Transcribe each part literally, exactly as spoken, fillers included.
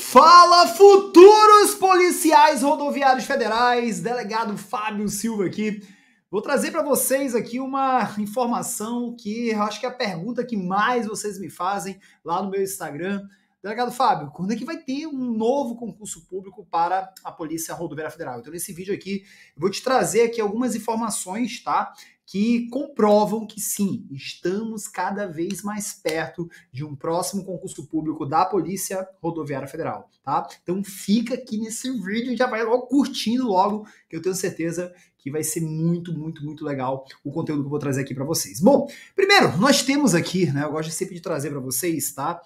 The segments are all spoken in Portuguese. Fala, futuros policiais rodoviários federais, delegado Fábio Silva aqui. Vou trazer para vocês aqui uma informação que eu acho que é a pergunta que mais vocês me fazem lá no meu Instagram. Delegado Fábio, quando é que vai ter um novo concurso público para a Polícia Rodoviária Federal? Então, nesse vídeo aqui, eu vou te trazer aqui algumas informações, tá? Que comprovam que sim, estamos cada vez mais perto de um próximo concurso público da Polícia Rodoviária Federal, tá? Então fica aqui nesse vídeo e já vai logo curtindo logo, que eu tenho certeza que vai ser muito, muito, muito legal o conteúdo que eu vou trazer aqui para vocês. Bom, primeiro, nós temos aqui, né, eu gosto sempre de trazer para vocês, tá?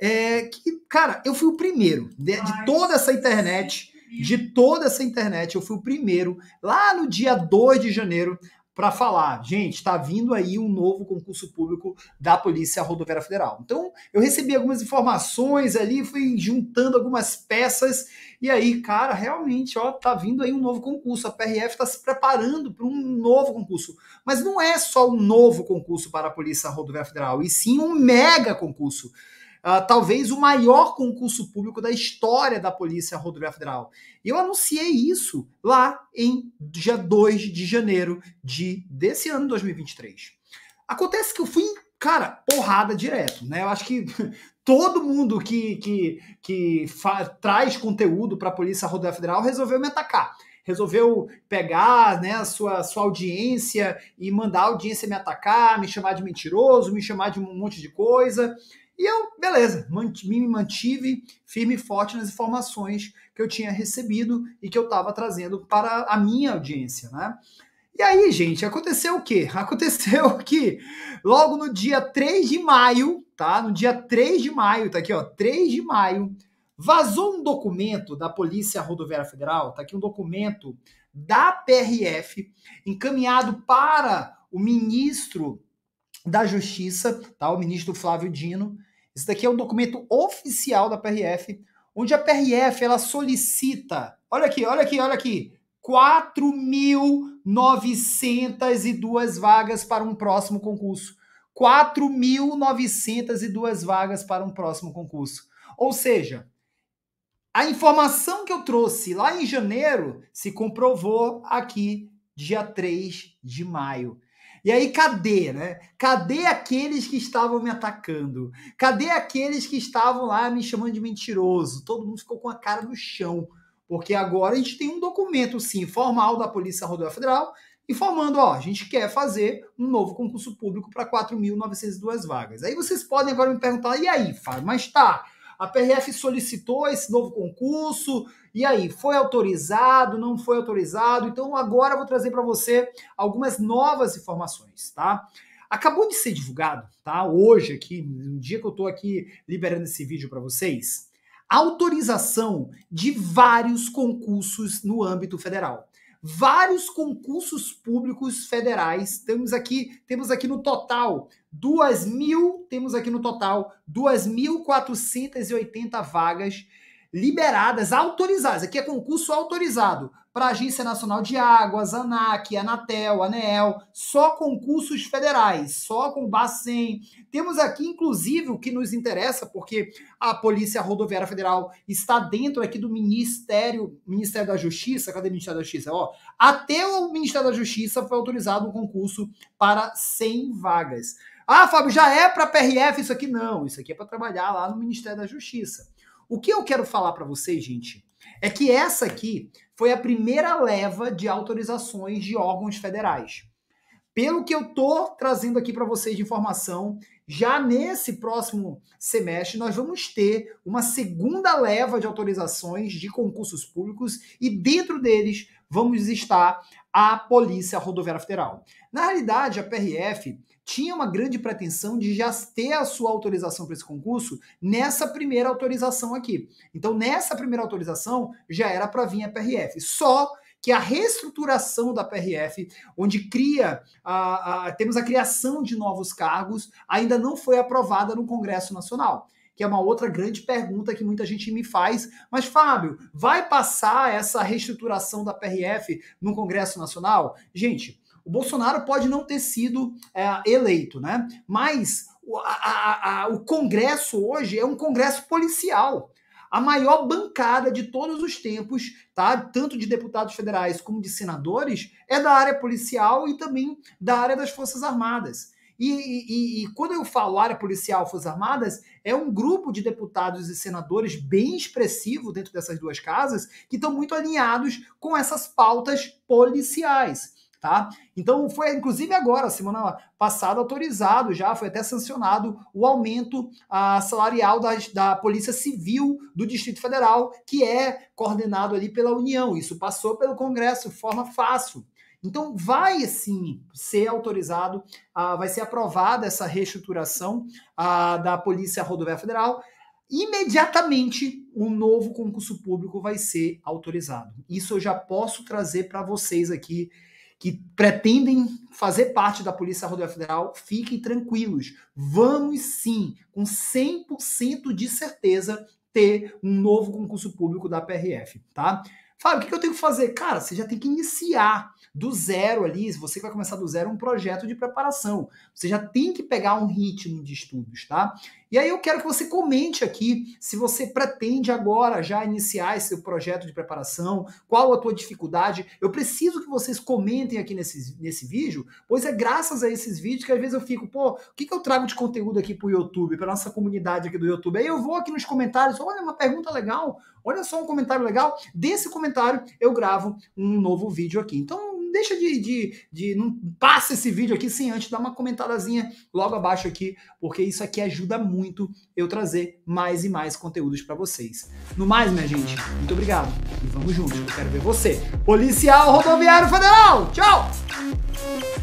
É, que, cara, eu fui o primeiro de, de toda essa internet, de toda essa internet, eu fui o primeiro lá no dia dois de janeiro, para falar, gente, está vindo aí um novo concurso público da Polícia Rodoviária Federal. Então, eu recebi algumas informações ali, fui juntando algumas peças, e aí, cara, realmente, ó, tá vindo aí um novo concurso. A P R F está se preparando para um novo concurso. Mas não é só um novo concurso para a Polícia Rodoviária Federal, e sim um mega concurso. Uh, talvez o maior concurso público da história da Polícia Rodoviária Federal. E eu anunciei isso lá em dia dois de janeiro de, desse ano, dois mil e vinte e três. Acontece que eu fui, cara, porrada direto, né? Eu acho que todo mundo que, que, que traz conteúdo para a Polícia Rodoviária Federal resolveu me atacar. Resolveu pegar, né, a sua, sua audiência e mandar a audiência me atacar, me chamar de mentiroso, me chamar de um monte de coisa. E eu, beleza, me mantive firme e forte nas informações que eu tinha recebido e que eu estava trazendo para a minha audiência, né? E aí, gente, aconteceu o quê? Aconteceu que logo no dia três de maio, tá? No dia três de maio, tá aqui, ó, três de maio, vazou um documento da Polícia Rodoviária Federal, tá aqui um documento da P R F encaminhado para o ministro da Justiça, tá? O ministro Flávio Dino. Esse daqui é um documento oficial da P R F, onde a P R F ela solicita, olha aqui, olha aqui, olha aqui, quatro mil novecentas e duas vagas para um próximo concurso. quatro mil novecentas e duas vagas para um próximo concurso. Ou seja, a informação que eu trouxe lá em janeiro se comprovou aqui dia três de maio. E aí, cadê, né? Cadê aqueles que estavam me atacando? Cadê aqueles que estavam lá me chamando de mentiroso? Todo mundo ficou com a cara no chão, porque agora a gente tem um documento, sim, formal da Polícia Rodoviária Federal, informando, ó, a gente quer fazer um novo concurso público para quatro mil novecentas e duas vagas. Aí vocês podem agora me perguntar, e aí, Fábio, mas tá, a P R F solicitou esse novo concurso, e aí, foi autorizado, não foi autorizado? Então agora eu vou trazer para você algumas novas informações, tá? Acabou de ser divulgado, tá? Hoje aqui, no dia que eu tô aqui liberando esse vídeo para vocês, autorização de vários concursos no âmbito federal. Vários concursos públicos federais, temos aqui, temos aqui no total duas mil, temos aqui no total duas mil quatrocentas e oitenta vagas liberadas, autorizadas. Aqui é concurso autorizado para a Agência Nacional de Águas, ANAC, ANATEL, ANEEL, só concursos federais, só com BACEN. Temos aqui, inclusive, o que nos interessa, porque a Polícia Rodoviária Federal está dentro aqui do Ministério, Ministério da Justiça. Cadê o Ministério da Justiça? Ó, até o Ministério da Justiça foi autorizado um concurso para cem vagas. Ah, Fábio, já é para a P R F isso aqui? Não, isso aqui é para trabalhar lá no Ministério da Justiça. O que eu quero falar para vocês, gente, é que essa aqui foi a primeira leva de autorizações de órgãos federais. Pelo que eu tô trazendo aqui para vocês de informação, já nesse próximo semestre nós vamos ter uma segunda leva de autorizações de concursos públicos e dentro deles vamos estar a Polícia Rodoviária Federal. Na realidade, a P R F tinha uma grande pretensão de já ter a sua autorização para esse concurso nessa primeira autorização aqui. Então, nessa primeira autorização, já era para vir a P R F. Só que a reestruturação da P R F, onde cria a, a, temos a criação de novos cargos, ainda não foi aprovada no Congresso Nacional, que é uma outra grande pergunta que muita gente me faz. Mas, Fábio, vai passar essa reestruturação da P R F no Congresso Nacional? Gente, o Bolsonaro pode não ter sido é, eleito, né? Mas o, a, a, o Congresso hoje é um Congresso policial. a maior bancada de todos os tempos, tá? Tanto de deputados federais como de senadores, é da área policial e também da área das Forças Armadas. E, e, e quando eu falo área policial, Forças Armadas, é um grupo de deputados e senadores bem expressivo dentro dessas duas casas que estão muito alinhados com essas pautas policiais. Tá? Então foi, inclusive agora, semana passada, autorizado já, foi até sancionado o aumento a, salarial da, da Polícia Civil do Distrito Federal, que é coordenado ali pela União. Isso passou pelo Congresso de forma fácil. Então vai sim ser autorizado, a, vai ser aprovada essa reestruturação a, da Polícia Rodoviária Federal. Imediatamente um novo concurso público vai ser autorizado. Isso eu já posso trazer para vocês aqui, que pretendem fazer parte da Polícia Rodoviária Federal, fiquem tranquilos. Vamos sim, com cem por cento de certeza, ter um novo concurso público da P R F, tá? Fábio, o que eu tenho que fazer? Cara, você já tem que iniciar do zero ali, você vai começar do zero um projeto de preparação. Você já tem que pegar um ritmo de estudos, tá? E aí eu quero que você comente aqui se você pretende agora já iniciar esse seu projeto de preparação, qual a tua dificuldade. Eu preciso que vocês comentem aqui nesse, nesse vídeo, pois é graças a esses vídeos que às vezes eu fico, pô, o que, que eu trago de conteúdo aqui pro YouTube, pra nossa comunidade aqui do YouTube? Aí eu vou aqui nos comentários, olha uma pergunta legal, olha só um comentário legal, desse comentário eu gravo um novo vídeo aqui. Então não deixa de, de, de não passa esse vídeo aqui sem antes dar uma comentadazinha logo abaixo aqui, porque isso aqui ajuda muito eu trazer mais e mais conteúdos para vocês. No mais, minha gente, muito obrigado e vamos juntos. Eu quero ver você, Policial Rodoviário Federal. Tchau!